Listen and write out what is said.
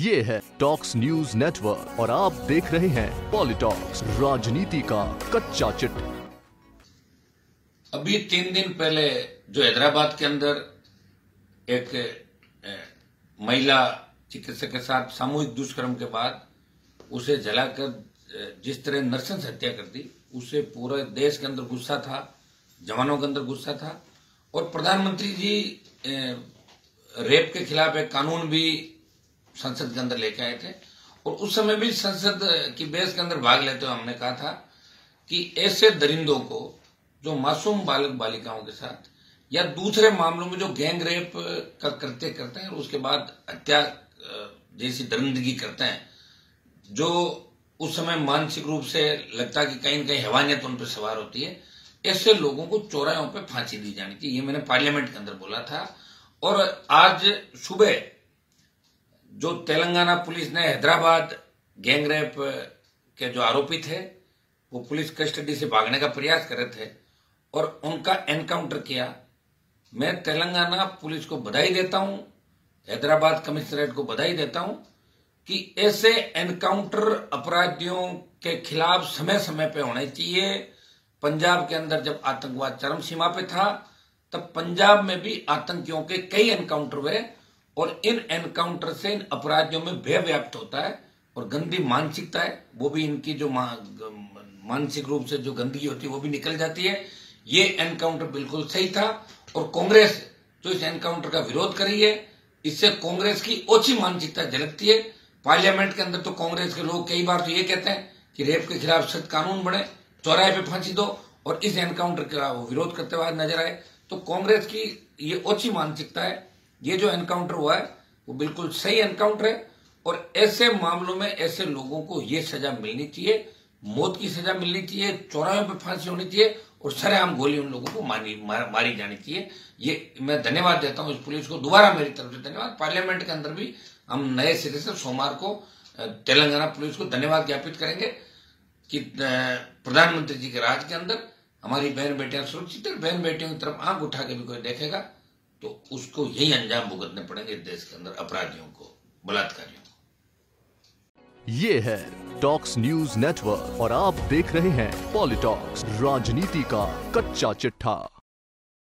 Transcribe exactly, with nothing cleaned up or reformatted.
ये है talks news network और आप देख रहे हैं पॉलिटॉक्स, राजनीति का कच्चा चिट्ठा। अभी तीन दिन पहले जो हैदराबाद के अंदर एक महिला चिकित्सक के साथ सामूहिक दुष्कर्म के बाद उसे जलाकर जिस तरह नरसंस हत्या कर दी, उसे पूरे देश के अंदर गुस्सा था, जवानों के अंदर गुस्सा था और प्रधानमंत्री जी रेप के खिलाफ एक कानून भी संसद के अंदर लेके आए थे और उस समय भी संसद की बेस के अंदर भाग लेते हुए हमने कहा था कि ऐसे दरिंदों को जो मासूम बालक बालिकाओं के साथ या दूसरे मामलों में जो गैंग रेप का करते करते हैं और उसके बाद हत्या जैसी दरिंदगी करते हैं, जो उस समय मानसिक रूप से लगता है कि कहीं ना कहीं हैवानियत उन पर सवार होती है, ऐसे लोगों को चौराहों पर फांसी दी जानी चाहिए। ये मैंने पार्लियामेंट के अंदर बोला था और आज सुबह जो तेलंगाना पुलिस ने हैदराबाद गैंग रेप के जो आरोपी थे वो पुलिस कस्टडी से भागने का प्रयास कर रहे थे और उनका एनकाउंटर किया। मैं तेलंगाना पुलिस को बधाई देता हूं, हैदराबाद कमिश्नरेट को बधाई देता हूं कि ऐसे एनकाउंटर अपराधियों के खिलाफ समय समय पे होने चाहिए। पंजाब के अंदर जब आतंकवाद चरम सीमा पे था तब पंजाब में भी आतंकियों के कई एनकाउंटर हुए और इन एनकाउंटर से इन अपराधियों में भय व्याप्त होता है और गंदी मानसिकता है, वो भी इनकी जो मानसिक रूप से जो गंदगी होती है वो भी निकल जाती है। ये एनकाउंटर बिल्कुल सही था और कांग्रेस जो इस एनकाउंटर का विरोध कर रही है, इससे कांग्रेस की ओछी मानसिकता झलकती है। पार्लियामेंट के अंदर तो कांग्रेस के लोग कई बार तो ये कहते हैं कि रेप के खिलाफ सख्त कानून बने, चौराहे पे फांसी दो, और इस एनकाउंटर का वो विरोध करते हुए नजर आए। तो कांग्रेस की ये ओछी मानसिकता है। ये जो एनकाउंटर हुआ है वो बिल्कुल सही एनकाउंटर है और ऐसे मामलों में ऐसे लोगों को ये सजा मिलनी चाहिए, मौत की सजा मिलनी चाहिए, चौराहों पे फांसी होनी चाहिए और सरेआम गोली उन लोगों को मारी मारी जानी चाहिए। ये मैं धन्यवाद देता हूं इस पुलिस को, दोबारा मेरी तरफ से धन्यवाद। पार्लियामेंट के अंदर भी हम नए सिरे से सोमवार को तेलंगाना पुलिस को धन्यवाद ज्ञापित करेंगे कि प्रधानमंत्री जी के राज के अंदर हमारी बहन बेटियां सुरक्षित है। बहन बेटियों की तरफ आंख उठा के भी कोई देखेगा तो उसको यही अंजाम भुगतने पड़ेंगे देश के अंदर अपराधियों को, बलात्कारियों को। ये है टॉक्स न्यूज नेटवर्क और आप देख रहे हैं पॉलिटॉक्स, राजनीति का कच्चा चिट्ठा।